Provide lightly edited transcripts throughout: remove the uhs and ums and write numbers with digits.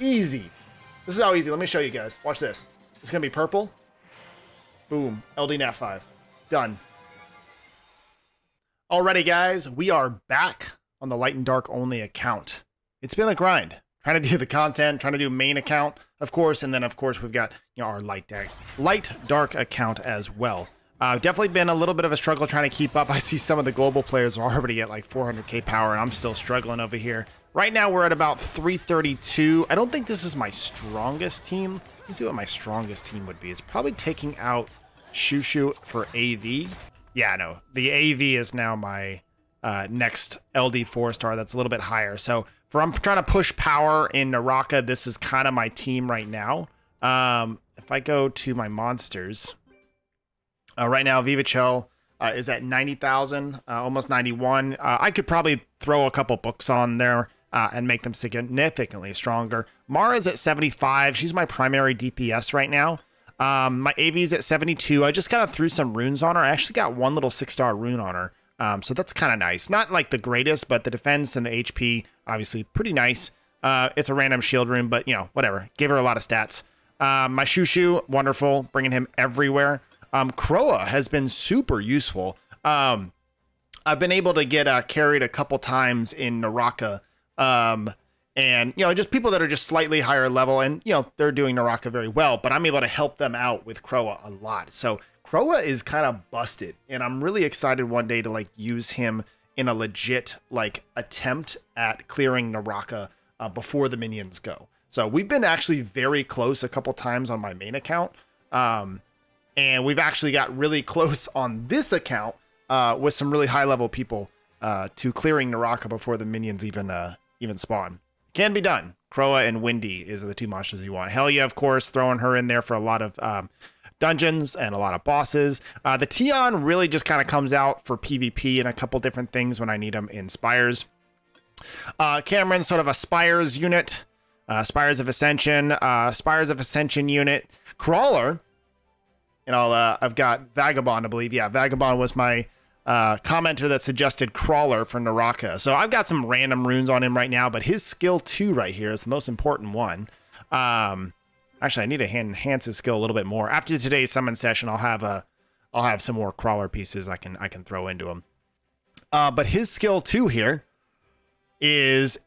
Easy. This is how easy. Let me show you guys. Watch this. It's going to be purple. Boom. LD Nat 5. Done. Alrighty, guys. We are back on the Light and Dark only account. It's been a grind. Trying to do the content, trying to do main account, of course. And then, of course, we've got, you know, our Light Dark account as well. Definitely been a little bit of a struggle trying to keep up. I see some of the global players are already at like 400k power, and I'm still struggling over here. Right now, we're at about 332. I don't think this is my strongest team. Let me see what my strongest team would be. It's probably taking out Shushu for AV. Yeah, no, the AV is now my next LD 4-star. That's a little bit higher. So I'm trying to push power in Naraka. This is kind of my team right now. If I go to my monsters, right now, Vivachel is at 90,000, almost 91. I could probably throw a couple books on there and make them significantly stronger. Mara's at 75. She's my primary DPS right now. My AV's at 72. I just kind of threw some runes on her. I actually got one little 6-star rune on her. So that's kind of nice. Not like the greatest, but the defense and the HP, obviously pretty nice. It's a random shield rune, but you know, whatever. Gave her a lot of stats. My Shushu, wonderful, bringing him everywhere. Croa has been super useful. I've been able to get carried a couple times in Naraka. And, you know, just people that are just slightly higher level and, you know, they're doing Naraka very well, but I'm able to help them out with Croa a lot. So Croa is kind of busted, and I'm really excited one day to like use him in a legit like attempt at clearing Naraka before the minions go. So we've been actually very close a couple times on my main account, and we've actually got really close on this account with some really high level people to clearing Naraka before the minions even spawn. It can be done. Croa and Windy is the two monsters you want. Helya, of course, throwing her in there for a lot of dungeons and a lot of bosses. The Tion really just kind of comes out for PvP and a couple different things when I need them in Spires. Cameron's sort of a Spires unit, Spires of Ascension, unit. Crawler, and I've got Vagabond, I believe. Yeah, Vagabond was my commenter that suggested Crawler for Naraka. So I've got some random runes on him right now, but his skill 2 right here is the most important one. Actually, I need to enhance his skill a little bit more. After today's summon session, I'll have some more Crawler pieces I can throw into him. But his skill 2 here is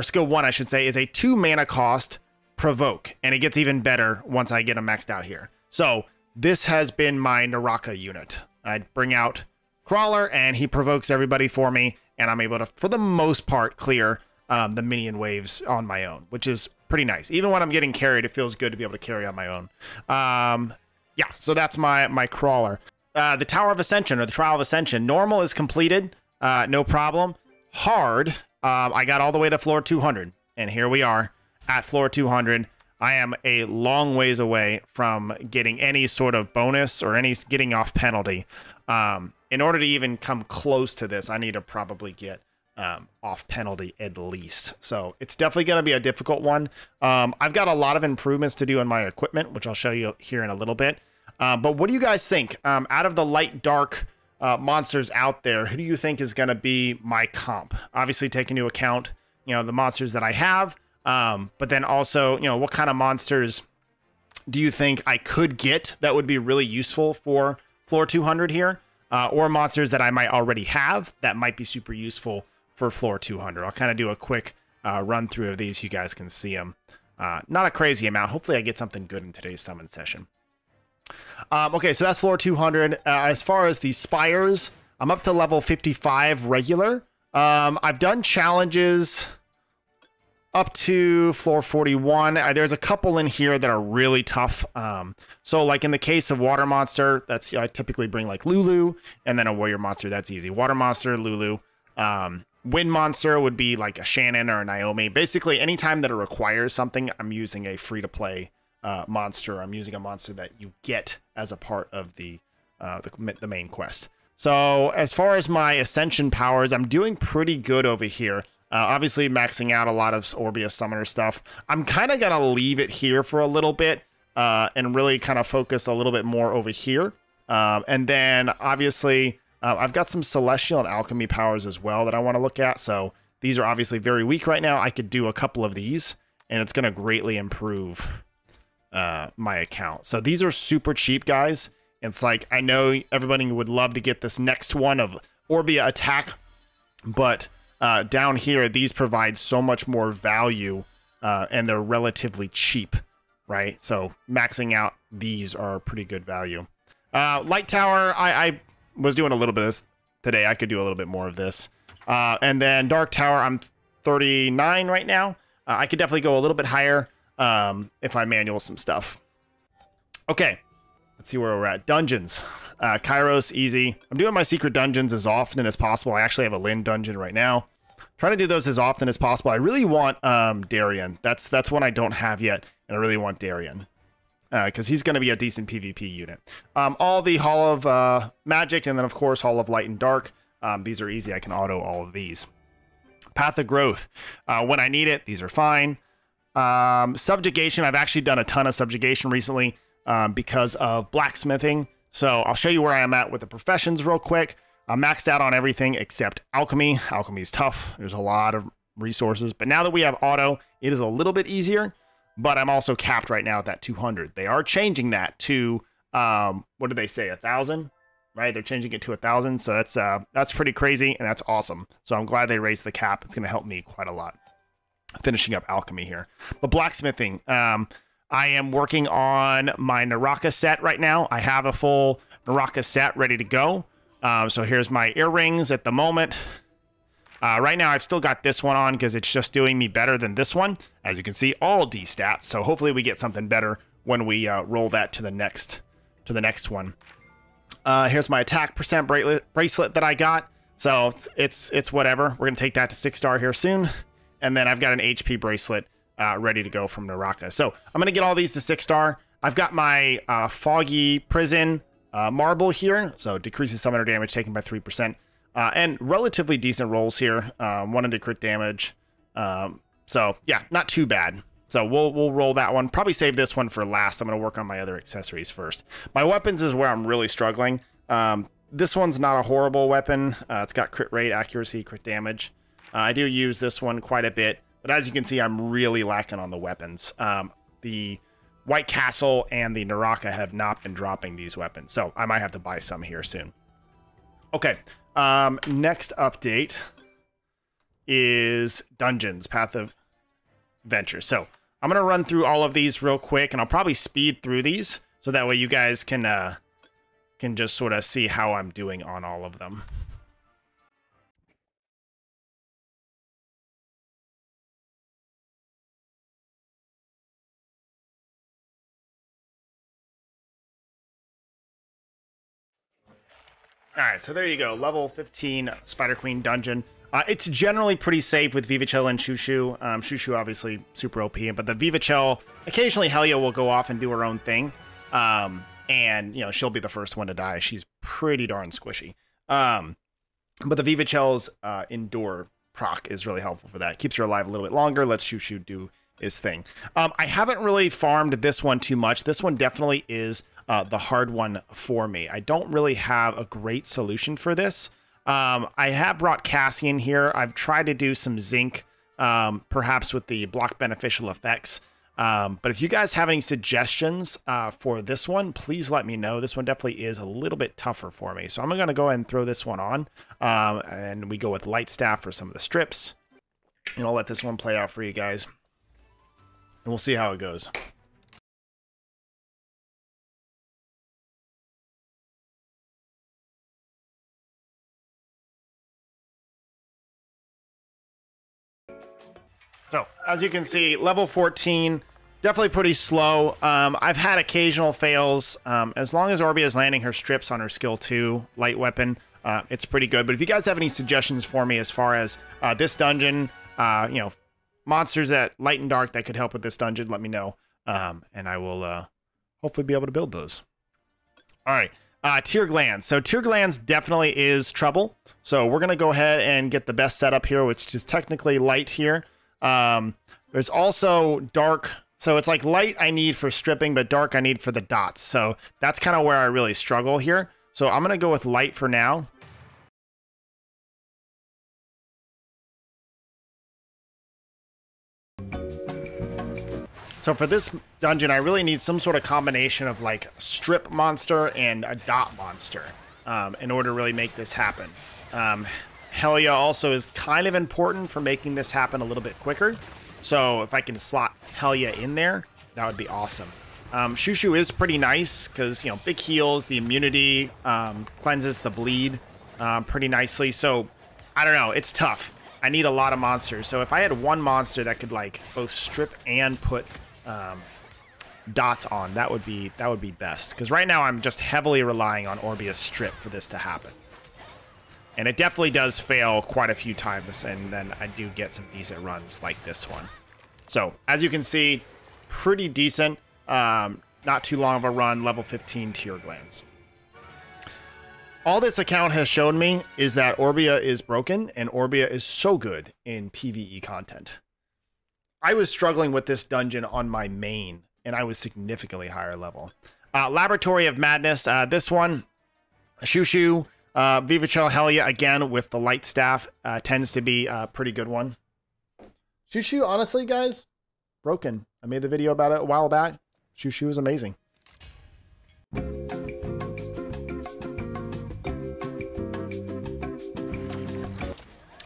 skill one, I should say, is a 2 mana cost provoke, and it gets even better once I get him maxed out here. So this has been my Naraka unit. I bring out Crawler, and he provokes everybody for me, and I'm able to, for the most part, clear the minion waves on my own, which is pretty nice. Even when I'm getting carried, it feels good to be able to carry on my own. Yeah, so that's my Crawler. The Tower of Ascension, or the Trial of Ascension. Normal is completed, no problem. Hard, I got all the way to floor 200, and here we are at floor 200. I am a long ways away from getting any sort of bonus or any getting off penalty. In order to even come close to this, I need to probably get off penalty at least. So it's definitely going to be a difficult one. I've got a lot of improvements to do in my equipment, which I'll show you here in a little bit. But what do you guys think? Out of the Light Dark monsters out there, who do you think is going to be my comp? Obviously taking into account, you know, the monsters that I have, but then also, you know, what kind of monsters do you think I could get that would be really useful for floor 200 here, or monsters that I might already have that might be super useful for floor 200. I'll kind of do a quick run through of these. You guys can see them. Not a crazy amount. Hopefully I get something good in today's summon session. Okay, so that's floor 200. As far as the Spires, I'm up to level 55 regular. I've done challenges up to floor 41. There's a couple in here that are really tough. So like in the case of Water Monster, that's, I typically bring like Lulu, and then a Warrior Monster. That's easy. Water Monster, Lulu. Wind Monster would be like a Shannon or a Naomi. Basically, anytime that it requires something, I'm using a free-to-play monster. I'm using a monster that you get as a part of the main quest. So as far as my Ascension powers, I'm doing pretty good over here. Obviously, maxing out a lot of Orbia Summoner stuff. I'm kind of going to leave it here for a little bit and really kind of focus a little bit more over here. And then, obviously, I've got some Celestial and Alchemy powers as well that I want to look at. So these are obviously very weak right now. I could do a couple of these and it's going to greatly improve my account. So these are super cheap, guys. It's like, I know everybody would love to get this next one of Orbia attack, but down here, these provide so much more value and they're relatively cheap, right? So maxing out these are pretty good value. Light Tower, I was doing a little bit of this today. I could do a little bit more of this. And then Dark Tower, I'm 39 right now. I could definitely go a little bit higher if I manual some stuff. Okay, let's see where we're at. Dungeons. Kairos, easy. I'm doing my secret dungeons as often as possible. I actually have a Lynn dungeon right now. Trying to do those as often as possible. I really want Darien. That's one I don't have yet, and I really want Darien because he's going to be a decent PvP unit. All the Hall of Magic, and then, of course, Hall of Light and Dark. These are easy. I can auto all of these. Path of Growth. When I need it, these are fine. Subjugation. I've actually done a ton of Subjugation recently because of Blacksmithing. So I'll show you where I am at with the professions real quick. I'm maxed out on everything except Alchemy. Alchemy is tough. There's a lot of resources. But now that we have auto, it is a little bit easier. But I'm also capped right now at that 200. They are changing that to, what do they say, 1,000? Right? They're changing it to 1,000. So that's pretty crazy, and that's awesome. So I'm glad they raised the cap. It's going to help me quite a lot. Finishing up Alchemy here. But Blacksmithing. I am working on my Naraka set right now. I have a full Naraka set ready to go. So here's my earrings at the moment. Right now, I've still got this one on because it's just doing me better than this one. As you can see, all D stats. So hopefully we get something better when we roll that to the next one. Here's my attack percent bracelet that I got. So it's whatever. We're gonna take that to 6-star here soon, and then I've got an HP bracelet ready to go from Naraka. So I'm gonna get all these to 6-star. I've got my Foggy Prison marble here, so decreases summoner damage taken by 3%. And relatively decent rolls here. 100 crit damage. So yeah, not too bad. So we'll roll that one. Probably save this one for last. I'm going to work on my other accessories first. My weapons is where I'm really struggling. This one's not a horrible weapon. It's got crit rate, accuracy, crit damage. I do use this one quite a bit. But as you can see, I'm really lacking on the weapons. The White Castle and the Naraka have not been dropping these weapons. So I might have to buy some here soon. Okay. Next update is Dungeons, Path of Adventure. So I'm going to run through all of these real quick, and I'll probably speed through these so that way you guys can just sort of see how I'm doing on all of them. All right, so there you go. Level 15 Spider Queen dungeon. It's generally pretty safe with Vivachel and Shushu. Shushu, obviously, super OP, but the Vivachel, occasionally Helya will go off and do her own thing. And, you know, she'll be the first one to die. She's pretty darn squishy. But the Vivachel's Endure proc is really helpful for that. Keeps her alive a little bit longer, lets Shushu do his thing. I haven't really farmed this one too much. This one definitely is the hard one for me. I don't really have a great solution for this. I have brought Cassian here. I've tried to do some zinc, perhaps with the block beneficial effects. But if you guys have any suggestions for this one, please let me know. This one definitely is a little bit tougher for me. So I'm going to go ahead and throw this one on. And we go with light staff for some of the strips. And I'll let this one play out for you guys. And we'll see how it goes. So, as you can see, level 14, definitely pretty slow. I've had occasional fails. As long as Orbia is landing her strips on her skill 2 light weapon, it's pretty good. But if you guys have any suggestions for me as far as this dungeon, you know, monsters that light and dark that could help with this dungeon, let me know. And I will hopefully be able to build those. All right. Tear Glands. So Tear Glands definitely is trouble. So we're going to go ahead and get the best setup here, which is technically light here. There's also dark, so it's like light I need for stripping, but dark I need for the dots. So that's kind of where I really struggle here. So I'm going to go with light for now. So for this dungeon, I really need some sort of combination of like strip monster and a dot monster in order to really make this happen. Helya also is kind of important for making this happen a little bit quicker. So if I can slot Helya in there, that would be awesome. Shushu is pretty nice because, you know, big heals, the immunity, cleanses the bleed pretty nicely. So I don't know. It's tough. I need a lot of monsters. So if I had one monster that could like both strip and put dots on, that would be best. Because right now I'm just heavily relying on Orbia's strip for this to happen. And it definitely does fail quite a few times, and then I do get some decent runs like this one. So, as you can see, pretty decent. Not too long of a run, level 15 tier glands. All this account has shown me is that Orbia is broken, and Orbia is so good in PvE content. I was struggling with this dungeon on my main, and I was significantly higher level. Laboratory of Madness, this one, Shushu, Vivachel, Helya, again, with the light staff, tends to be a pretty good one. Shushu, honestly, guys, broken. I made the video about it a while back. Shushu is amazing.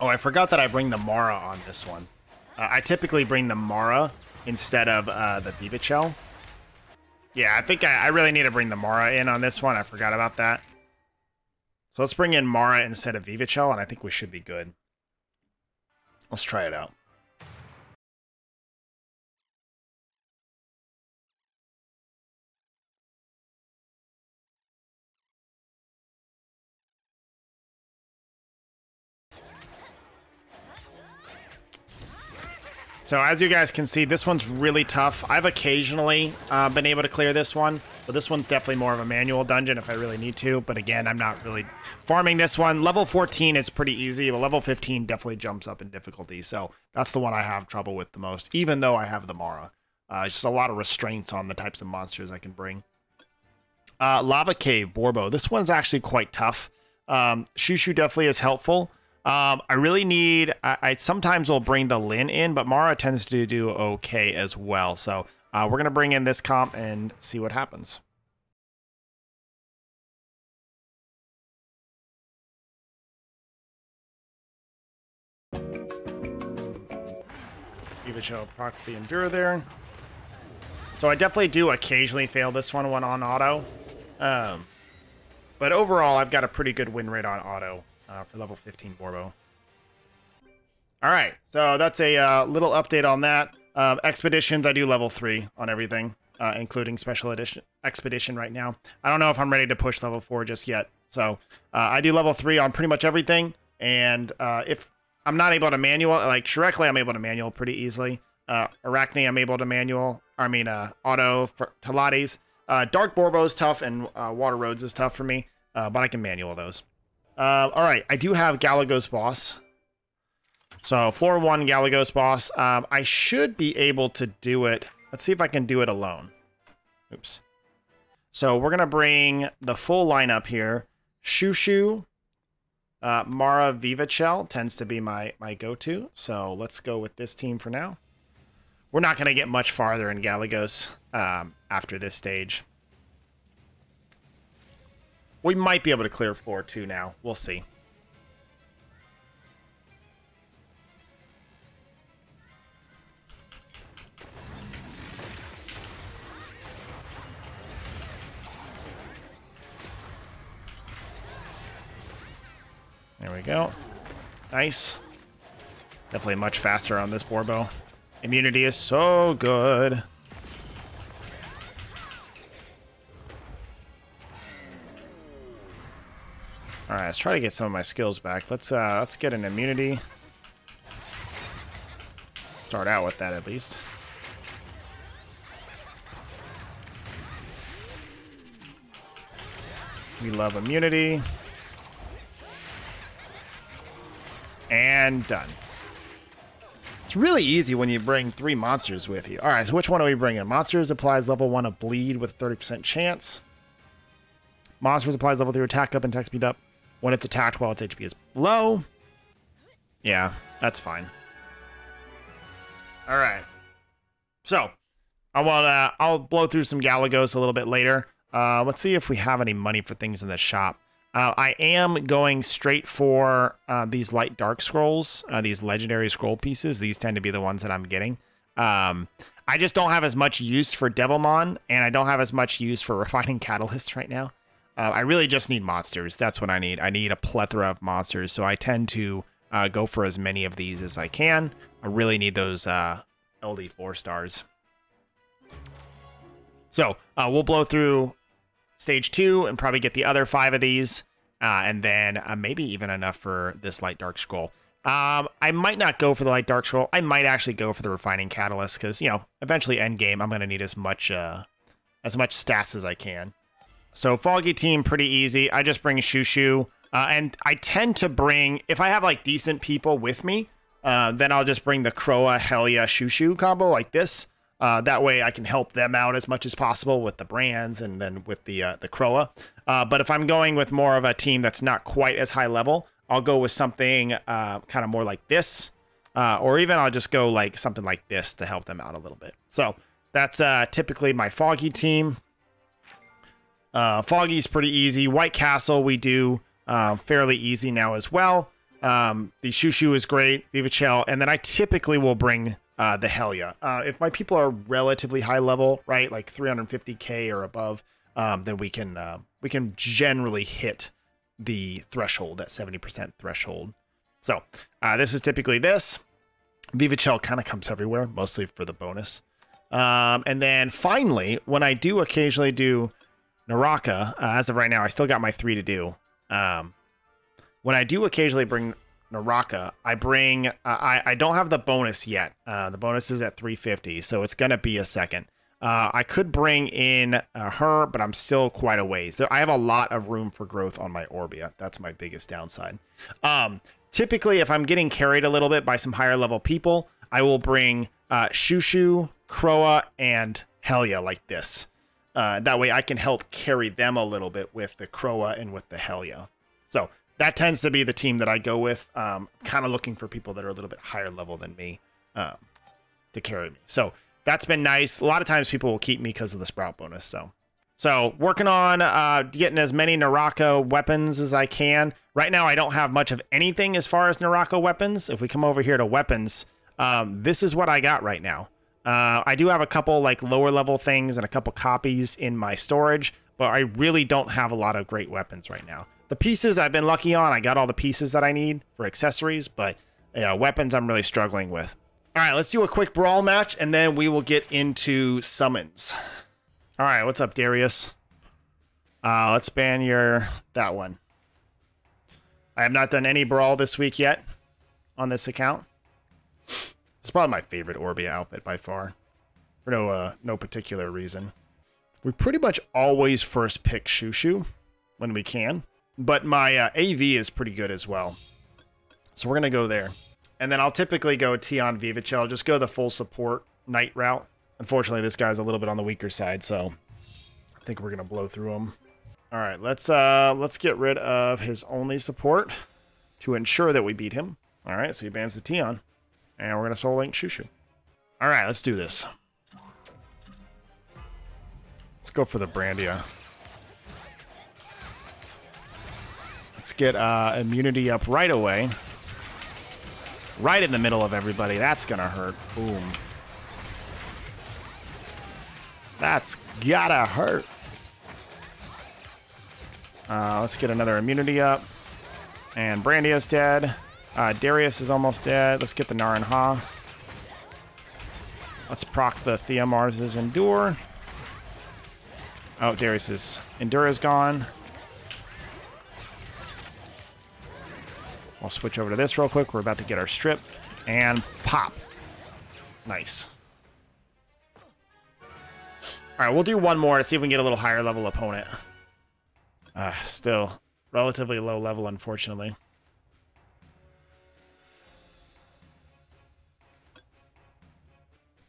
Oh, I forgot that I bring the Mara on this one. I typically bring the Mara instead of the Vivachel. Yeah, I think I really need to bring the Mara in on this one. I forgot about that. So let's bring in Mara instead of Vivachel, and I think we should be good. Let's try it out. So as you guys can see, this one's really tough. I've occasionally been able to clear this one, but this one's definitely more of a manual dungeon if I really need to. But again, I'm not really farming this one. Level 14 is pretty easy, but level 15 definitely jumps up in difficulty. So that's the one I have trouble with the most, even though I have the Mara. It's just a lot of restraints on the types of monsters I can bring. Lava Cave, Borbo. This one's actually quite tough. Shushu definitely is helpful. I really need, I sometimes will bring the Lynn in, but Mara tends to do okay as well. So we're going to bring in this comp and see what happens. Vivachel practically endure there. So I definitely do occasionally fail this one when on auto. But overall, I've got a pretty good win rate on auto. For level 15 Borbo. All right, so that's a little update on that. Expeditions, I do level 3 on everything, including special edition expedition right now. I don't know if I'm ready to push level 4 just yet. So I do level 3 on pretty much everything. And if I'm not able to manual, like Shrekly, I'm able to manual pretty easily. Arachne, I'm able to manual, auto for Talates. Dark Borbo is tough, and Water Roads is tough for me, but I can manual those. All right, I do have Galagos boss. So floor 1 Galagos boss. I should be able to do it. Let's see if I can do it alone. Oops. So we're going to bring the full lineup here. Shushu, Mara, Vivachel tends to be my go-to. So let's go with this team for now. We're not going to get much farther in Galagos after this stage. We might be able to clear floor 2 now. We'll see. There we go. Nice. Definitely much faster on this Borbo. Immunity is so good. All right, let's try to get some of my skills back. Let's get an immunity. Start out with that at least. We love immunity. And done. It's really easy when you bring 3 monsters with you. All right, so which one are we bringing? Monsters applies level 1 of bleed with 30% chance. Monsters applies level 3 attack up and attack speed up. When it's attacked while its HP is low. Yeah, that's fine. All right. So, I'll blow through some Galagos a little bit later. Let's see if we have any money for things in the shop. I am going straight for these light dark scrolls, these legendary scroll pieces. These tend to be the ones that I'm getting. I just don't have as much use for Devilmon, and I don't have as much use for refining catalysts right now. I really just need monsters. That's what I need. I need a plethora of monsters, so I tend to go for as many of these as I can. I really need those LD 4 stars. So we'll blow through stage 2 and probably get the other 5 of these, and then maybe even enough for this light dark scroll. I might not go for the light dark scroll. I might actually go for the refining catalyst because, you know, eventually endgame, I'm going to need as much stats as I can. So Foggy team, pretty easy. I just bring Shushu, and I tend to bring, if I have like decent people with me, then I'll just bring the Croa, Helya, Shushu combo like this. That way I can help them out as much as possible with the brands and then with the Croa. But if I'm going with more of a team that's not quite as high level, I'll go with something kind of more like this. Or even I'll just go like something like this to help them out a little bit. So that's typically my Foggy team. Foggy's pretty easy. White Castle we do fairly easy now as well. The Shushu is great. Vivachel. And then I typically will bring... the Helya. If my people are relatively high level, right, like 350k or above, then we can generally hit the threshold, that 70% threshold. So this is typically this. Vivachel kind of comes everywhere, mostly for the bonus. And then finally, when I do occasionally do Naraka, as of right now, I still got my 3 to do. When I do occasionally bring Naraka, I bring, I don't have the bonus yet. The bonus is at 350, so it's going to be a second. I could bring in her, but I'm still quite a ways. So I have a lot of room for growth on my Orbia. That's my biggest downside. Typically, if I'm getting carried a little bit by some higher level people, I will bring Shushu, Croa, and Helya like this. That way I can help carry them a little bit with the Croa and with the Helya. So that tends to be the team that I go with, kind of looking for people that are a little bit higher level than me to carry me. So that's been nice. A lot of times people will keep me because of the Sprout bonus. So working on getting as many Naraka weapons as I can. Right now, I don't have much of anything as far as Naraka weapons. If we come over here to weapons, this is what I got right now. I do have a couple like lower level things and a couple copies in my storage, but I really don't have a lot of great weapons right now. The pieces I've been lucky on. I got all the pieces that I need for accessories, but weapons I'm really struggling with. All right, let's do a quick brawl match, and then we will get into summons. All right, what's up, Darius? Let's ban that one. I have not done any brawl this week yet on this account. It's probably my favorite Orbia outfit by far, for no particular reason. We pretty much always first pick Shushu when we can. But my AV is pretty good as well. So we're going to go there. And then I'll typically go Tion Vivachel. Just go the full support knight route. Unfortunately, this guy's a little bit on the weaker side, so I think we're going to blow through him. All right, let's get rid of his only support to ensure that we beat him. All right, so he bans the Tion. And we're going to soul link Shushu. All right, let's do this. Let's go for the Brandia. Let's get immunity up right away. Right in the middle of everybody. That's going to hurt. Boom. That's gotta hurt. Let's get another immunity up. And Brandia's dead. Darius is almost dead. Let's get the Narin-Ha. Let's proc the Theomars's Endure. Oh, Darius's Endure is gone. I'll switch over to this real quick. We're about to get our strip. And pop. Nice. All right, we'll do one more to see if we can get a little higher level opponent. Still relatively low level, unfortunately.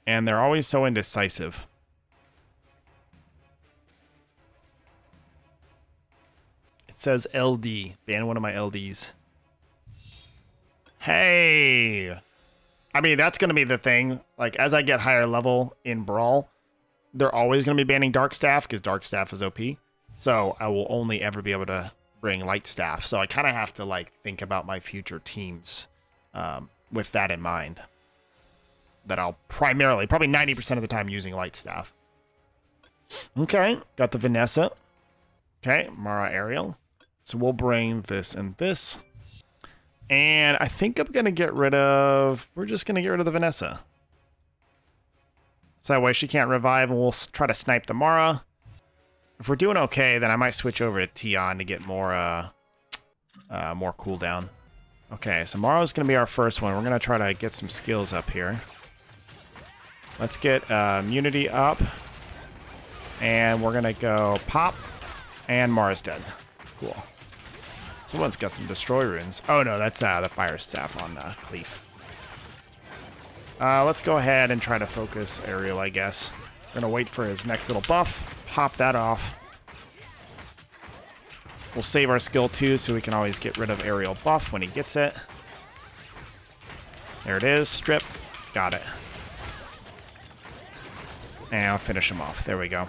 And they're always so indecisive. It says LD. Ban one of my LDs. Hey, I mean, that's going to be the thing. Like, as I get higher level in Brawl, they're always going to be banning Dark Staff because Dark Staff is OP. So I will only ever be able to bring Light Staff. So I kind of have to like think about my future teams with that in mind. That I'll primarily, probably 90% of the time, using Light Staff. Okay, got the Vanessa. Okay, Mara, Ariel. So we'll bring this and this. And I think I'm going to get rid of... We're just going to get rid of the Vanessa. So that way she can't revive, and we'll try to snipe the Mara. If we're doing okay, then I might switch over to Tion to get more, more cooldown. Okay, so Mara's going to be our first one. We're going to try to get some skills up here. Let's get immunity up. And we're going to go pop. And Mara's dead. Cool. Someone's got some destroy runes. Oh no, that's the fire staff on Cleef. Let's go ahead and try to focus Ariel, I guess. We're going to wait for his next little buff. Pop that off. We'll save our skill too, so we can always get rid of Ariel buff when he gets it. There it is. Strip. Got it. And I'll finish him off. There we go.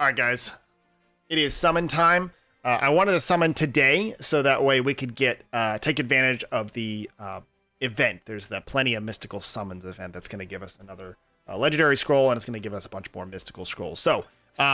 Alright guys, it is summon time. I wanted to summon today so that way we could get take advantage of the event. There's the Plenty of Mystical Summons event that's going to give us another legendary scroll, and it's going to give us a bunch more mystical scrolls. So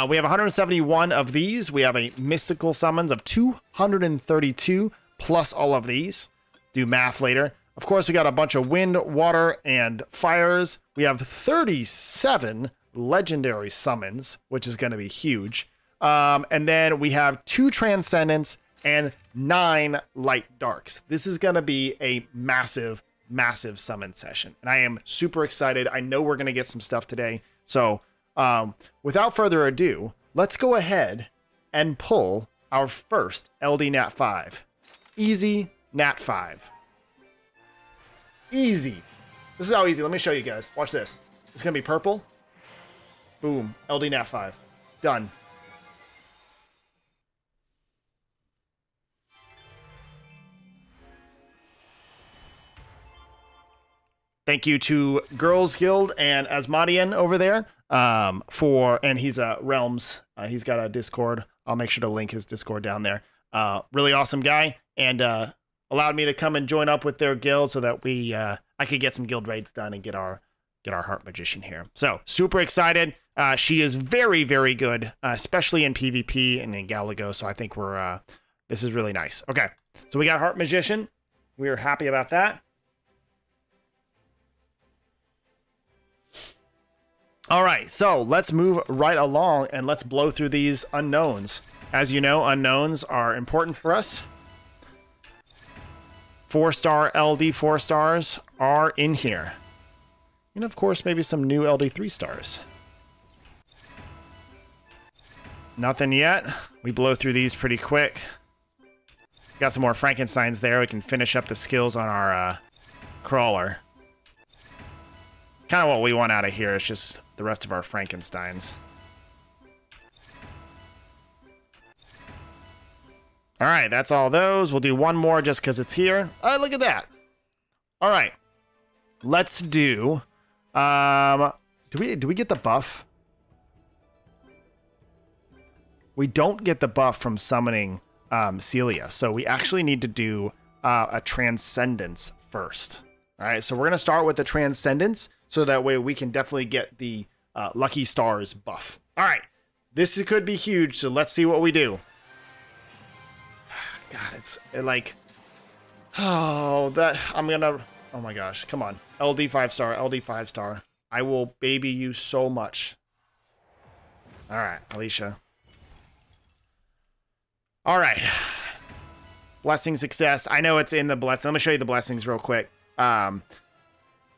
we have 171 of these. We have a mystical summons of 232 plus all of these. Do math later. Of course, we got a bunch of wind, water, and fires. We have 37 legendary summons, which is going to be huge, and then we have 2 transcendents and 9 light darks. This is going to be a massive summon session, and I am super excited. I know we're going to get some stuff today, so without further ado, let's go ahead and pull our first LD Nat 5. Easy Nat 5. Easy. This is how easy. Let me show you guys. Watch this. It's going to be purple. Boom. LD Nat 5. Done. Thank you to Girls Guild and Asmodian over there and he's Realms. He's got a Discord. I'll make sure to link his Discord down there. Really awesome guy, and allowed me to come and join up with their guild so that we I could get some guild raids done and get our Heart Magician here. So super excited. She is very, very good, especially in PvP and in Galagos. So I think we're, this is really nice. Okay. So we got Heart Magician. We are happy about that. All right. So let's move right along and let's blow through these unknowns. As you know, unknowns are important for us. 4-star LD 4 stars are in here. And of course, maybe some new LD 3 stars. Nothing yet. We blow through these pretty quick. Got some more Frankensteins there. We can finish up the skills on our Crawler. Kind of what we want out of here is just the rest of our Frankensteins. All right, that's all those. We'll do one more just because it's here. Oh, look at that. All right, let's do... do we get the buff? We don't get the buff from summoning Celia, so we actually need to do a transcendence first. All right, so we're gonna start with the transcendence, so that way we can definitely get the lucky stars buff. All right, this could be huge, so let's see what we do. God, it's like, oh, that I'm gonna. Oh my gosh, come on. LD 5-star, LD 5-star. I will baby you so much. All right, Alicia. All right. Blessing success. I know it's in the blessing. Let me show you the blessings real quick. Oh,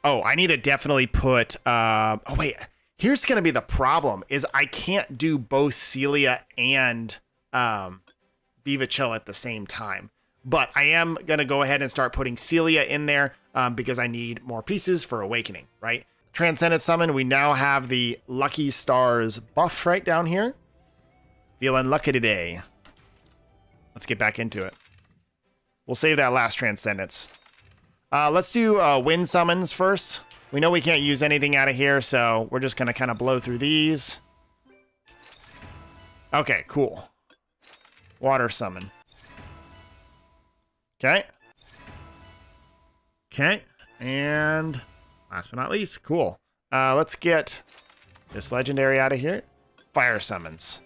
I need to definitely put... oh, wait. Here's going to be the problem, is I can't do both Celia and Vivachel at the same time. But I am going to go ahead and start putting Celia in there because I need more pieces for Awakening, right? Transcendent Summon, we now have the Lucky Stars buff right down here. Feeling lucky today. Let's get back into it. We'll save that last Transcendence. Let's do wind summons first. We know we can't use anything out of here, so we're just going to kind of blow through these. Okay, cool. Water summon. Okay. Okay. And last but not least, cool. Let's get this legendary out of here. Fire summons.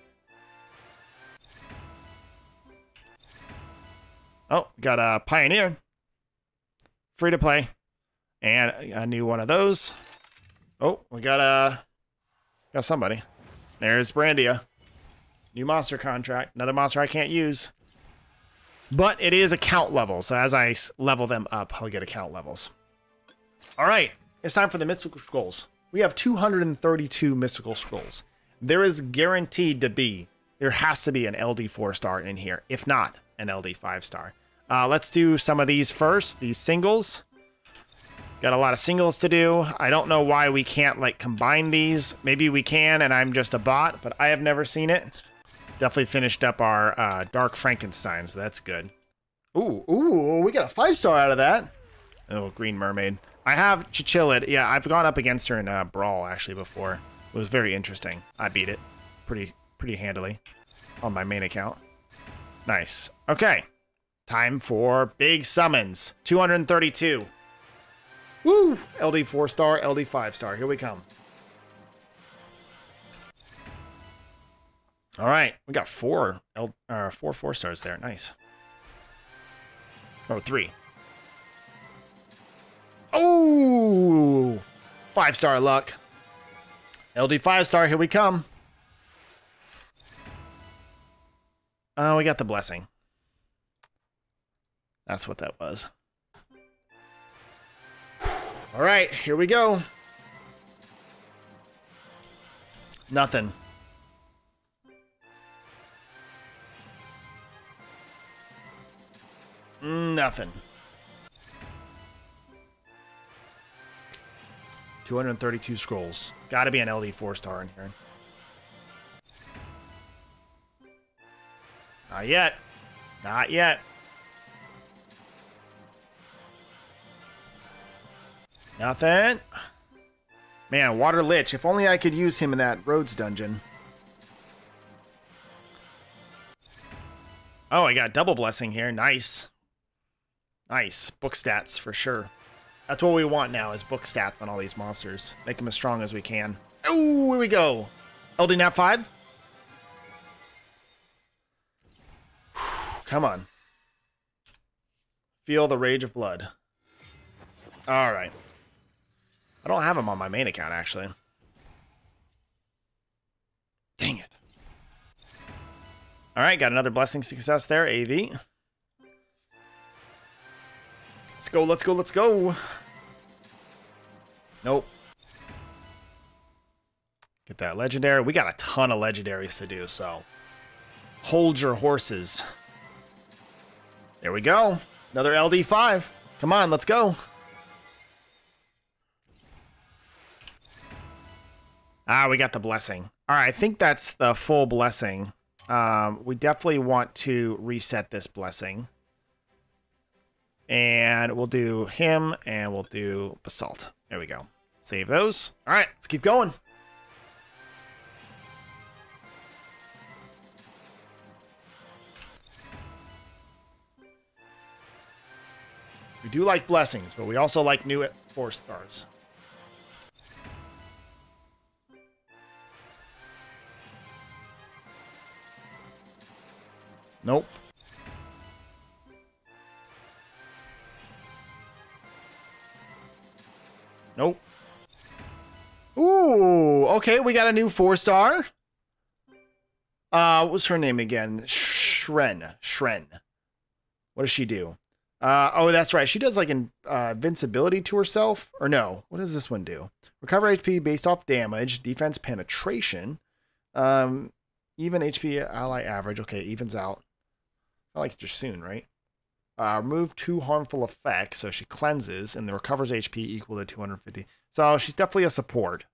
Oh, got a Pioneer. Free to play. And a new one of those. Oh, we got somebody. There's Brandia. New monster contract. Another monster I can't use. But it is account level. So as I level them up, I'll get account levels. All right. It's time for the mystical scrolls. We have 232 mystical scrolls. There is guaranteed to be. There has to be an LD 4-star in here. If not, an LD 5-star. Let's do some of these first. These singles. Got a lot of singles to do. I don't know why we can't like combine these. Maybe we can and I'm just a bot, but I have never seen it. Definitely finished up our Dark Frankenstein, so that's good. Ooh, ooh, we got a 5-star out of that. Oh, Green Mermaid. I have Chichilid. Yeah, I've gone up against her in Brawl actually before. It was very interesting. I beat it pretty handily on my main account. Nice. Okay, time for big summons. 232. Woo! LD 4-star, LD 5-star. Here we come. All right, we got four 4-stars there. Nice. Oh, 3. Oh! 5-star luck. LD 5-star. Here we come. Oh, we got the blessing. That's what that was. All right, here we go. Nothing. Nothing. 232 scrolls. Gotta be an LD 4-star in here. Not yet. Not yet. Nothing. Man, Water Lich. If only I could use him in that Rhodes dungeon. Oh, I got double blessing here. Nice. Nice. Book stats for sure. That's what we want now is book stats on all these monsters. Make them as strong as we can. Oh, here we go. LD Nat 5. Come on. Feel the rage of blood. All right. I don't have him on my main account, actually. Dang it. All right, got another blessing success there, AV. Let's go, let's go, let's go. Nope. Get that legendary. We got a ton of legendaries to do, so hold your horses. There we go. Another LD5. Come on, let's go. Ah, we got the blessing. All right, I think that's the full blessing. We definitely want to reset this blessing. And we'll do him, and we'll do basalt. There we go. Save those. All right, let's keep going. We do like blessings, but we also like new 4-stars. Nope. Nope. Ooh, okay, we got a new 4-star. What was her name again? Shren. What does she do? Oh, that's right. She does like an invincibility to herself. Or no, what does this one do? Recover HP based off damage, defense penetration. Even HP ally average. Okay, evens out. I like Jasoon, right? Remove 2 harmful effects, so she cleanses, and the recovers HP equal to 250. So she's definitely a support.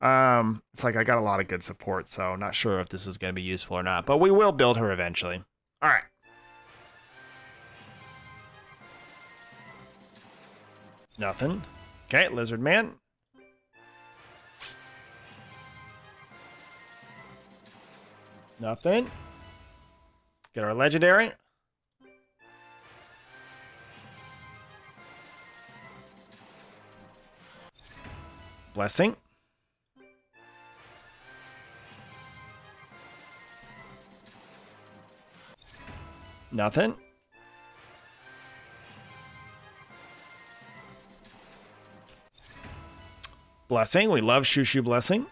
It's like I got a lot of good support, so I'm not sure if this is going to be useful or not, but we will build her eventually. All right. Nothing. Okay, lizard man. Nothing. Get our legendary. Blessing. Nothing. Blessing. We love Shushu Blessing.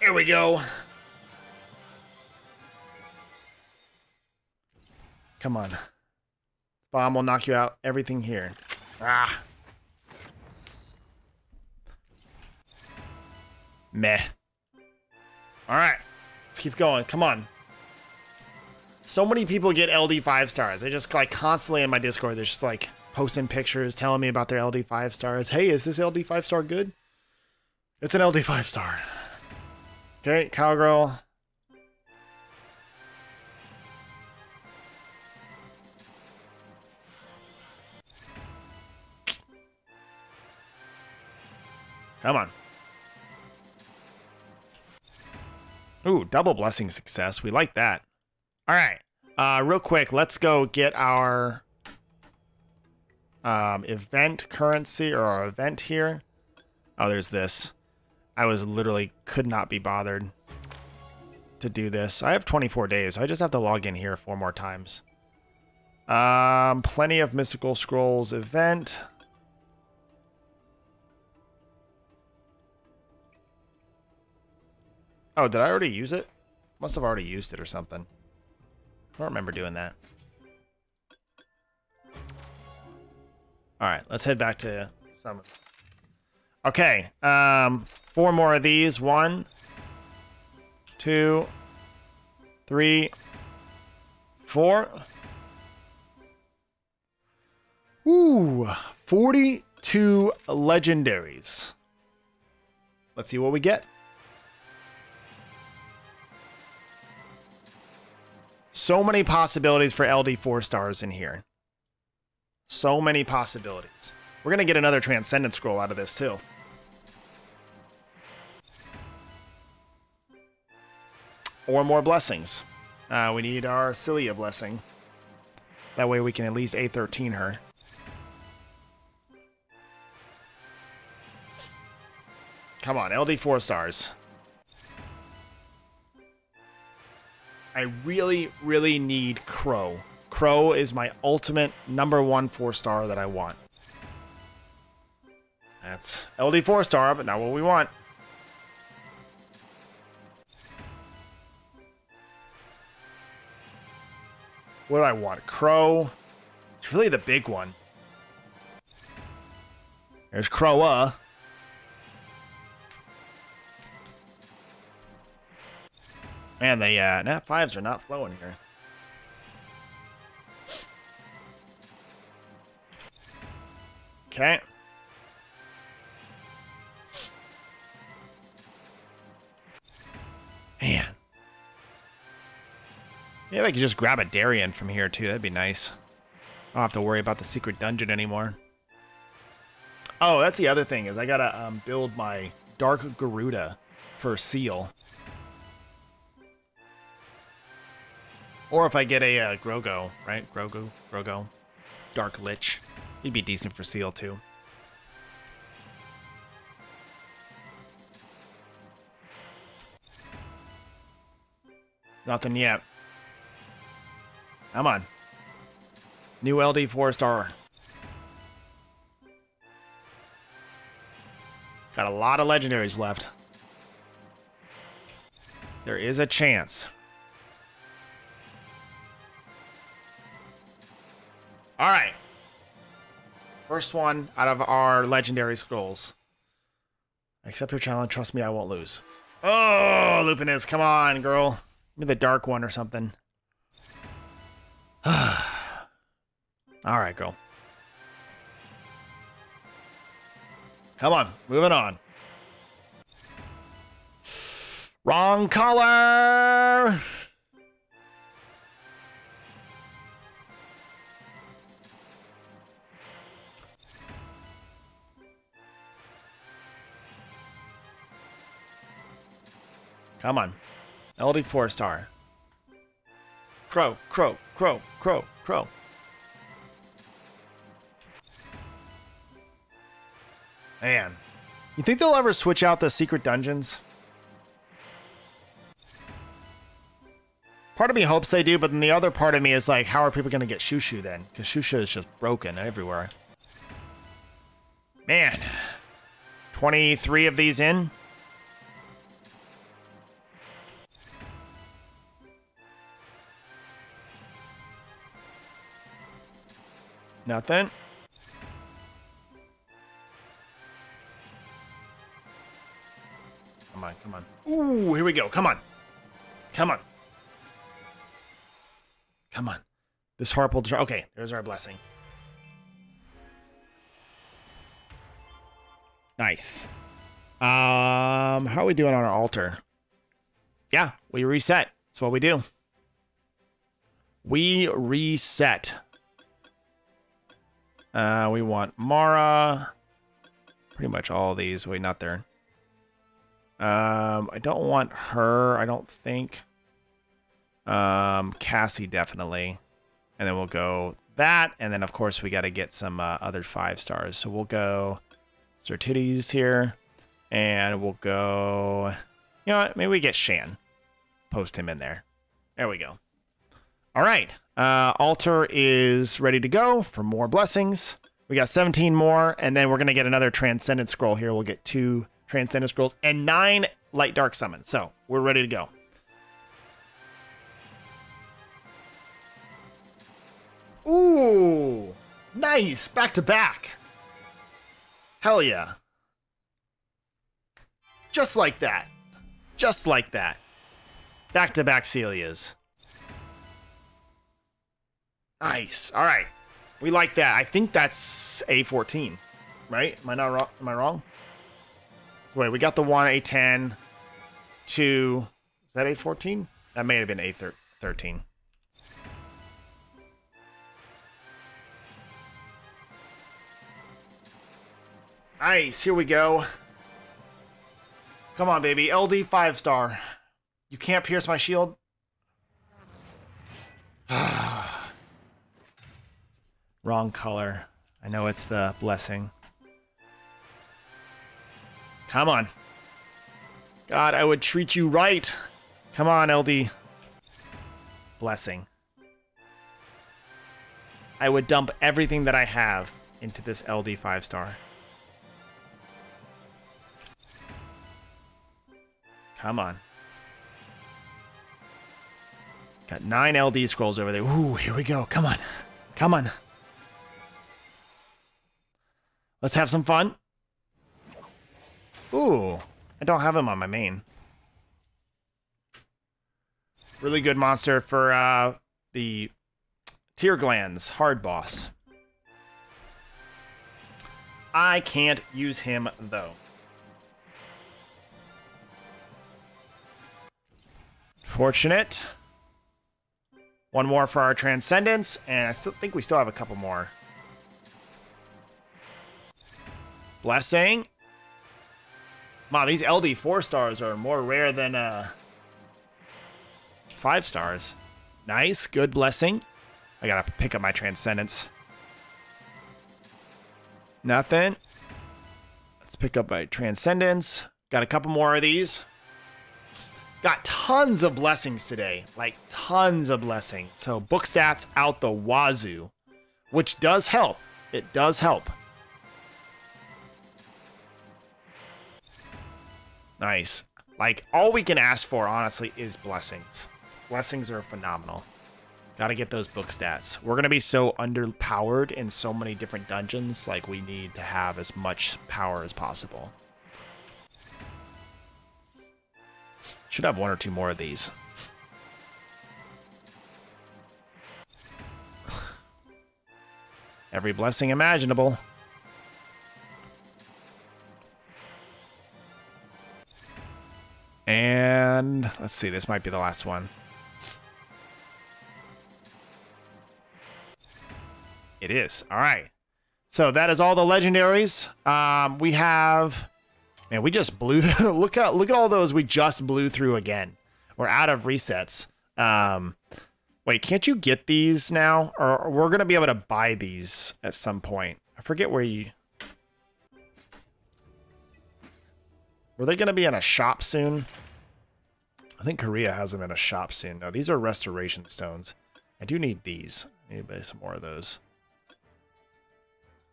Here we go. Come on. Bomb will knock you out. Everything here. Ah. Meh. All right. Let's keep going. Come on. So many people get LD 5 stars. They just like constantly in my Discord. They're just like posting pictures, telling me about their LD 5 stars. Hey, is this LD 5 star good? It's an LD 5 star. Okay, cowgirl. Come on. Ooh, double blessing success. We like that. All right. Real quick, let's go get our event currency or our event here. Oh, there's this. I was literally could not be bothered to do this. I have 24 days. So I just have to log in here 4 more times. Plenty of mystical scrolls event. Oh, did I already use it? Must have already used it or something. I don't remember doing that. All right, let's head back to summon. Okay, 4 more of these. 1, 2, 3, 4. Ooh, 42 legendaries. Let's see what we get. So many possibilities for LD 4 stars in here. So many possibilities. We're going to get another transcendent scroll out of this too. Or more blessings. We need our Celia blessing. That way we can at least A13 her. Come on, LD 4 stars. I really, really need Crow. Crow is my ultimate number 1 4 star that I want. That's LD 4 star, but not what we want. What do I want? Crow. It's really the big one. There's Croa. Man, the nat 5s are not flowing here. Okay. Man. Maybe I could just grab a Darien from here, too. That'd be nice. I don't have to worry about the secret dungeon anymore. Oh, that's the other thing, is I gotta build my Dark Garuda for Seal. Or if I get a Grogo, right? Grogo. Dark Lich. He'd be decent for Seal, too. Nothing yet. Come on. New LD 4 star. Got a lot of legendaries left. There is a chance. All right, first one out of our legendary scrolls. Accept your challenge. Trust me, I won't lose. Oh, Lupinus, come on, girl. Give me the dark one or something. All right, girl. Come on, moving on. Wrong color. Come on. LD 4-star. Crow, crow, crow, crow, crow. Man. You think they'll ever switch out the secret dungeons? Part of me hopes they do, but then the other part of me is like, how are people going to get Shushu then? Because Shushu is just broken everywhere. Man. 23 of these in. Nothing. Come on, come on. Ooh, here we go. Come on. Come on. Come on. This harp will... Okay, there's our blessing. Nice. How are we doing on our altar? Yeah, we reset. That's what we do. We reset. We want Mara. Pretty much all these. Wait, not there. I don't want her, I don't think. Cassie, definitely. And then we'll go that. And then, of course, we got to get some other 5-stars. So we'll go Certitties here. And we'll go... You know what? Maybe we get Shan. Post him in there. There we go. All right. Altar is ready to go for more blessings. We got 17 more. And then we're going to get another Transcendent Scroll here. We'll get 2 Transcendent Scrolls and 9 Light Dark Summons. So we're ready to go. Ooh, nice. Back to back. Hell yeah. Just like that. Just like that. Back to back Celias. Nice. All right. We like that. I think that's A14, right? Am I not wrong? Am I wrong? Wait, we got the 1, A10, 2. Is that A14? That may have been A13. Nice, here we go. Come on, baby. LD 5-star. You can't pierce my shield. Wrong color. I know it's the blessing. Come on. God, I would treat you right. Come on, LD. Blessing. I would dump everything that I have into this LD 5-star. Come on. Got 9 LD scrolls over there. Ooh, here we go. Come on. Come on. Let's have some fun. Ooh, I don't have him on my main. Really good monster for the tear glands. Hard boss. I can't use him, though. Fortunate. One more for our transcendence, and I still think we still have a couple more. Blessing. Wow, these LD 4-stars are more rare than 5-stars. Nice, good blessing. I gotta pick up my transcendence. Nothing. Let's pick up my transcendence. Got a couple more of these. Got tons of blessings today, like tons of blessings. So book stats out the wazoo, which does help. It does help. Nice. Like all we can ask for, honestly, is blessings. Blessings are phenomenal. Got to get those book stats. We're going to be so underpowered in so many different dungeons. Like we need to have as much power as possible. Should have 1 or 2 more of these. Every blessing imaginable. And let's see, this might be the last one. It is. All right. So that is all the legendaries. We have... Man, we just blew. Look at all those we just blew through again. We're out of resets. Wait, can't you get these now? Or we're going to be able to buy these at some point. I forget where you... Were they going to be in a shop soon? I think Korea has them in a shop soon. No, these are restoration stones. I do need these. I need to buy some more of those.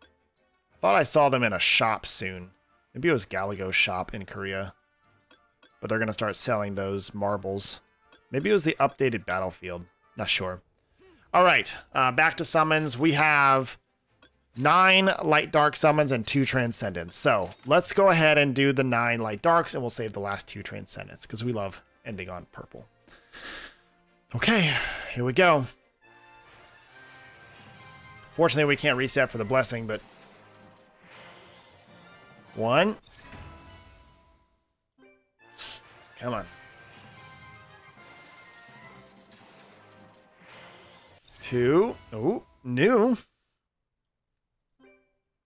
I thought I saw them in a shop soon. Maybe it was Galagos shop in Korea. But they're going to start selling those marbles. Maybe it was the updated battlefield. Not sure. All right. Back to summons. We have 9 light dark summons and 2 transcendents. So let's go ahead and do the 9 light darks and we'll save the last 2 transcendents because we love ending on purple. Okay. Here we go. Fortunately, we can't reset for the blessing, but 1. Come on. 2. Oh, new.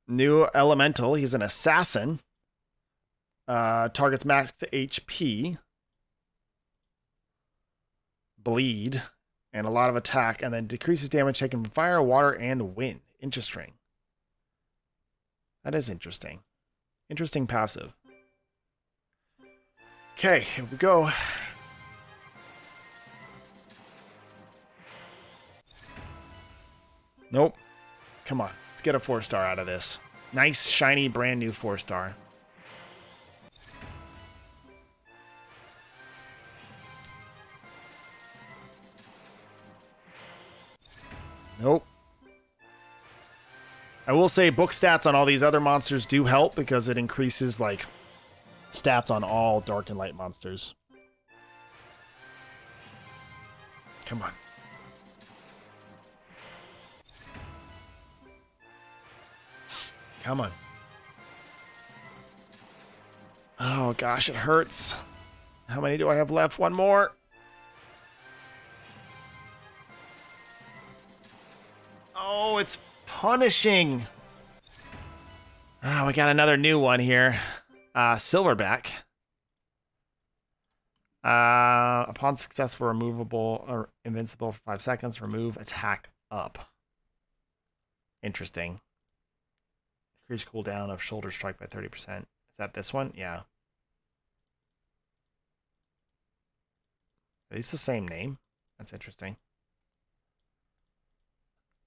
New elemental. He's an assassin. Targets max HP. Bleed. And a lot of attack. And then decreases damage taken from fire, water, and wind. Interesting. That is interesting. Interesting passive. Okay, here we go. Nope. Come on. Let's get a 4-star out of this. Nice, shiny, brand new 4-star. Nope. I will say book stats on all these other monsters do help because it increases, like, stats on all dark and light monsters. Come on. Come on. Oh, gosh, it hurts. How many do I have left? One more. Oh, it's punishing. Ah, we got another new one here. Silverback. Upon successful removable or invincible for 5 seconds, remove attack up. Interesting. Increase cooldown of shoulder strike by 30%. Is that this one? Yeah. Are these the same name? That's interesting.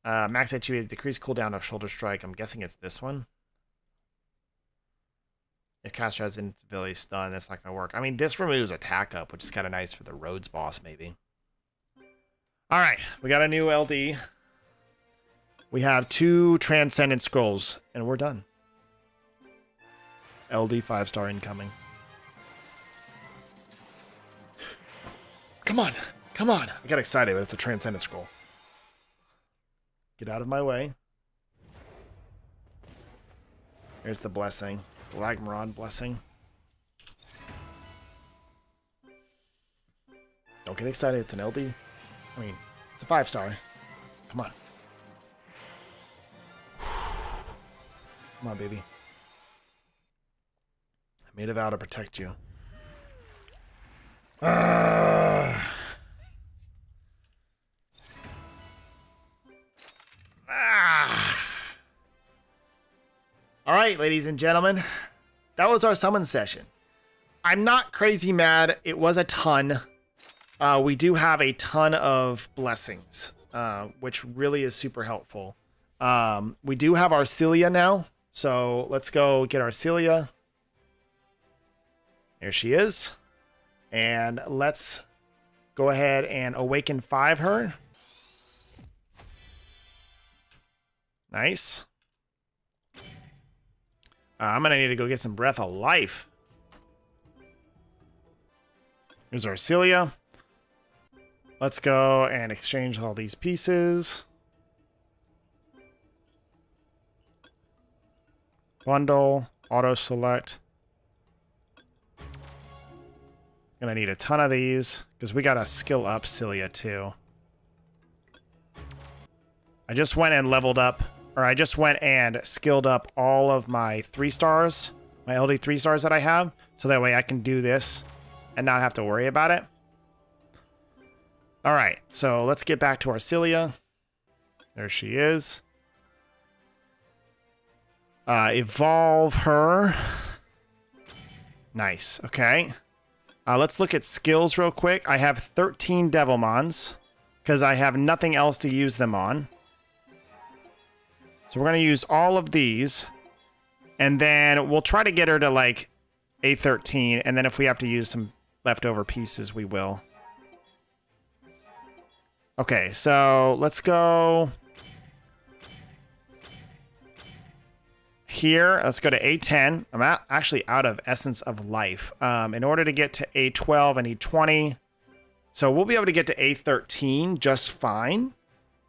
Max HP decreased cooldown of shoulder strike. I'm guessing it's this one. If Castro has invincibility stun, that's not going to work. I mean, this removes attack up, which is kind of nice for the Rhodes boss, maybe. All right, we got a new LD. We have 2 transcendent scrolls, and we're done. LD 5-star incoming. Come on, come on. I got excited, but it's a transcendent scroll. Get out of my way. Here's the blessing. The Lagmaron blessing. Don't get excited, it's an LD. I mean, it's a 5-star. Come on. Come on, baby. I made a vow to protect you. All right, ladies and gentlemen, that was our summon session. I'm not crazy mad. It was a ton. We do have a ton of blessings, which really is super helpful. We do have our Celia now. So let's go get our Celia. There she is. And let's go ahead and awaken 5 her. Nice. I'm going to need to go get some Breath of Life. Here's our Celia. Let's go and exchange all these pieces. Bundle, auto-select. Gonna need a ton of these, because we gotta skill up Celia, too. I just went and leveled up, or I just went and skilled up all of my 3-stars my LD 3 stars that I have, so that way I can do this and not have to worry about it. All right, so let's get back to our Celia. There she is. Evolve her. Nice. Okay. Let's look at skills real quick. I have 13 Devilmons because I have nothing else to use them on. So we're going to use all of these, and then we'll try to get her to like a 13. And then if we have to use some leftover pieces, we will. Okay, so let's go here. Let's go to A10. I'm actually out of Essence of Life. In order to get to A12 and E20, so we'll be able to get to A13 just fine.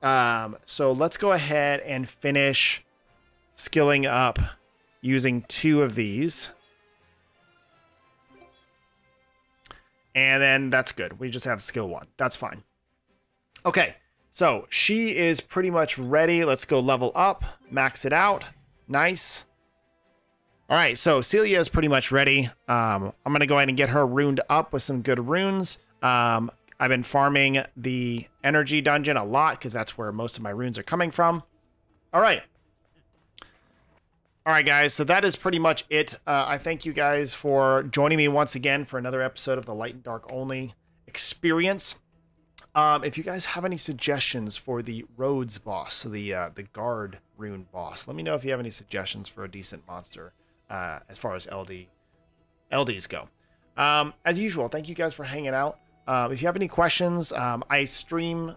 So let's go ahead and finish skilling up using 2 of these. And then that's good. We just have skill 1. That's fine. Okay, so she is pretty much ready. Let's go level up, max it out. Nice. All right, so Celia is pretty much ready. I'm going to go ahead and get her runed up with some good runes. I've been farming the energy dungeon a lot because that's where most of my runes are coming from. All right. All right, guys, so that is pretty much it. I thank you guys for joining me once again for another episode of the Light and Dark Only experience. If you guys have any suggestions for the Rhodes boss, the guard rune boss, let me know if you have any suggestions for a decent monster as far as LDs go. As usual, thank you guys for hanging out. If you have any questions, I stream,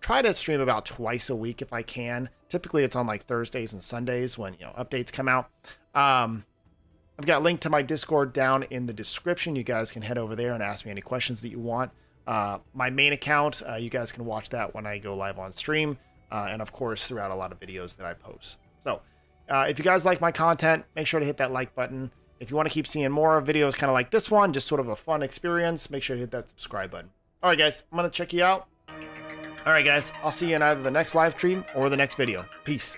try to stream about twice a week if I can. Typically, it's on like Thursdays and Sundays when, you know, updates come out. I've got a link to my Discord down in the description. You guys can head over there and ask me any questions that you want. My main account, you guys can watch that when I go live on stream, and of course throughout a lot of videos that I post. So if you guys like my content, make sure to hit that like button. If you want to keep seeing more videos kind of like this one, just sort of a fun experience, make sure to hit that subscribe button. All right, guys, I'm gonna check you out. All right, guys, I'll see you in either the next live stream or the next video. Peace.